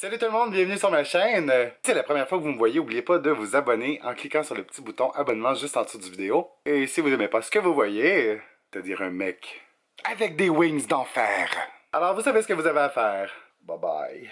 Salut tout le monde, bienvenue sur ma chaîne. Si c'est la première fois que vous me voyez, n'oubliez pas de vous abonner en cliquant sur le petit bouton abonnement juste en dessous du vidéo. Et si vous n'aimez pas ce que vous voyez, c'est-à-dire un mec avec des wings d'enfer, alors vous savez ce que vous avez à faire. Bye bye.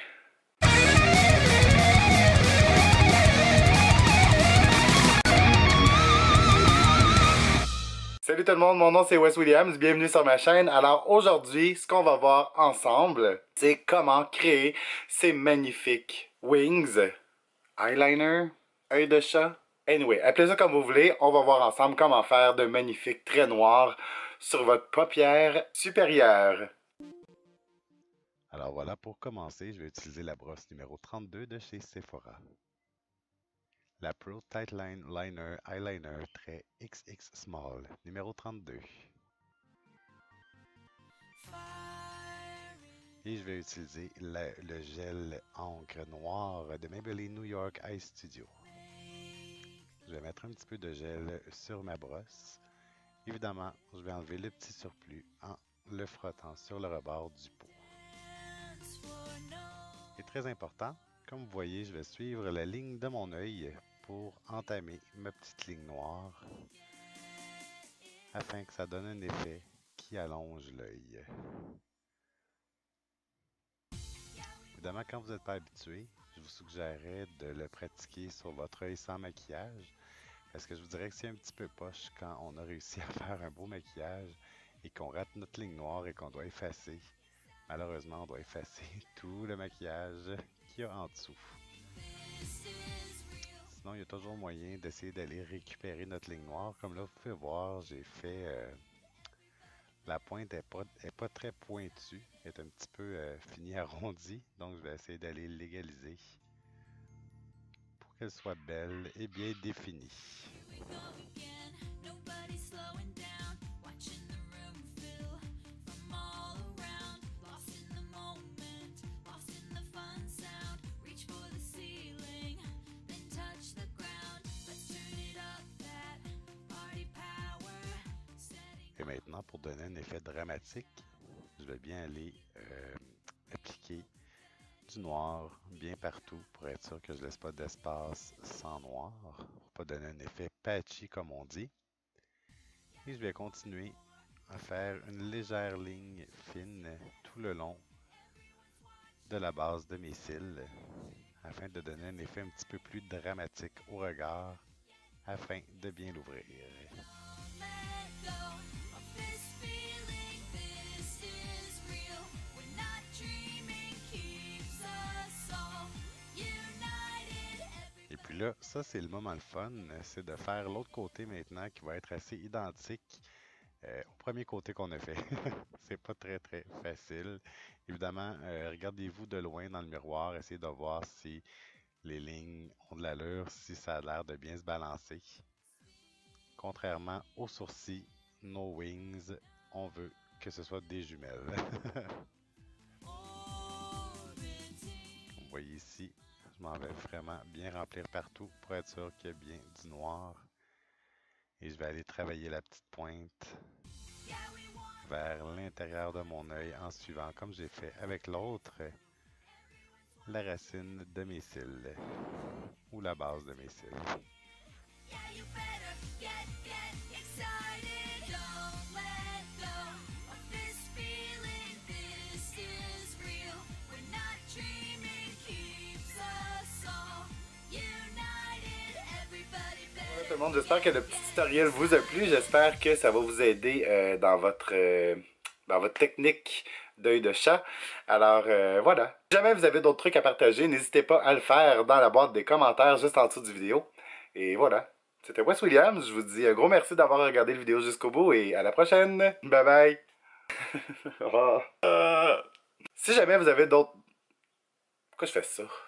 Salut tout le monde, mon nom c'est Wes Williams, bienvenue sur ma chaîne. Alors aujourd'hui, ce qu'on va voir ensemble, c'est comment créer ces magnifiques wings, eyeliner, œil de chat, anyway, appelez ça comme vous voulez, on va voir ensemble comment faire de magnifiques traits noirs sur votre paupière supérieure. Alors voilà, pour commencer, je vais utiliser la brosse numéro 32 de chez Sephora. La Pro Tightline Liner Eyeliner Trait XX Small, numéro 32. Et je vais utiliser le gel encre noire de Maybelline New York Eye Studio. Je vais mettre un petit peu de gel sur ma brosse. Évidemment, je vais enlever le petit surplus en le frottant sur le rebord du pot. Et très important, comme vous voyez, je vais suivre la ligne de mon œil pour entamer ma petite ligne noire afin que ça donne un effet qui allonge l'œil. Évidemment, quand vous n'êtes pas habitué, je vous suggérerais de le pratiquer sur votre œil sans maquillage parce que je vous dirais que c'est un petit peu poche quand on a réussi à faire un beau maquillage et qu'on rate notre ligne noire et qu'on doit effacer. Malheureusement, on doit effacer tout le maquillage qu'il y a en dessous. Sinon, il y a toujours moyen d'essayer d'aller récupérer notre ligne noire. Comme là, vous pouvez voir, j'ai fait... la pointe n'est pas très pointue. Elle est un petit peu finie arrondie. Donc, je vais essayer d'aller l'égaliser pour qu'elle soit belle et bien définie. Maintenant, pour donner un effet dramatique, je vais bien aller appliquer du noir bien partout pour être sûr que je ne laisse pas d'espace sans noir, pour pas donner un effet patchy comme on dit. Et je vais continuer à faire une légère ligne fine tout le long de la base de mes cils afin de donner un effet un petit peu plus dramatique au regard afin de bien l'ouvrir. Là, ça c'est le moment le fun, c'est de faire l'autre côté maintenant qui va être assez identique au premier côté qu'on a fait. C'est pas très facile. Évidemment, regardez-vous de loin dans le miroir, essayez de voir si les lignes ont de l'allure, si ça a l'air de bien se balancer. Contrairement aux sourcils, nos wings, on veut que ce soit des jumelles. Vous voyez ici. Je m'en vais vraiment bien remplir partout pour être sûr qu'il y a bien du noir. Et je vais aller travailler la petite pointe vers l'intérieur de mon œil en suivant, comme j'ai fait avec l'autre, la racine de mes cils ou la base de mes cils. J'espère que le petit tutoriel vous a plu, j'espère que ça va vous aider dans votre technique d'œil de chat. Alors voilà, si jamais vous avez d'autres trucs à partager, n'hésitez pas à le faire dans la boîte des commentaires juste en dessous du vidéo. Et voilà, c'était Wes Williams, je vous dis un gros merci d'avoir regardé la vidéo jusqu'au bout et à la prochaine. Bye bye. Si jamais vous avez d'autres... Pourquoi je fais ça?